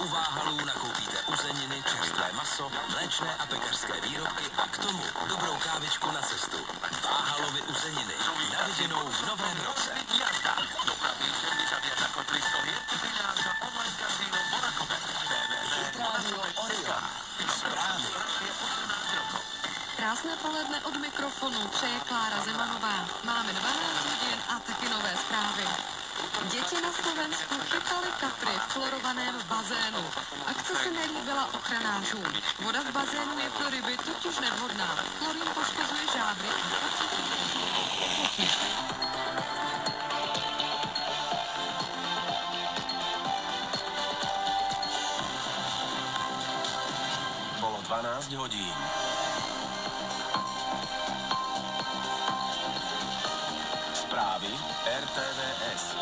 U Váhalů nakoupíte uzeniny, čerstvé maso, mléčné a pekařské výrobky a k tomu dobrou kávičku na cestu. Váhalovy uzeniny, na viděnou v novém roce. Krásné poledne od mikrofonu přeje Klára Zemanová. Máme 12 hodin a taky nové zprávy. Děti na Slovensku chytaly kapry v chlorovaném bazénu. Akce se nelíbila ochranářům. Voda v bazénu je pro ryby totiž nevhodná. Chlorín poškozuje žáby a počítky. Bylo 12 hodin. Zprávy RTVS.